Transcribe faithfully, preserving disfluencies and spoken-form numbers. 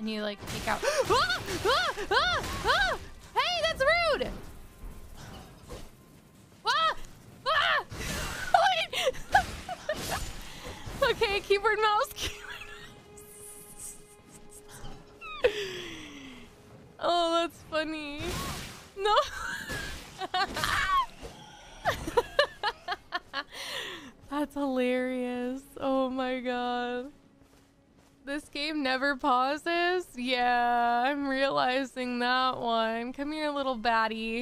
and you like take out. Ah! Ah! Ah! Ah! Hey, that's rude! Ah! Ah! Okay, keyboard mouse. Keyboard. Oh, that's funny. No. That's hilarious. Oh my god. This game never pauses? Yeah, I'm realizing that one. Come here, little baddie.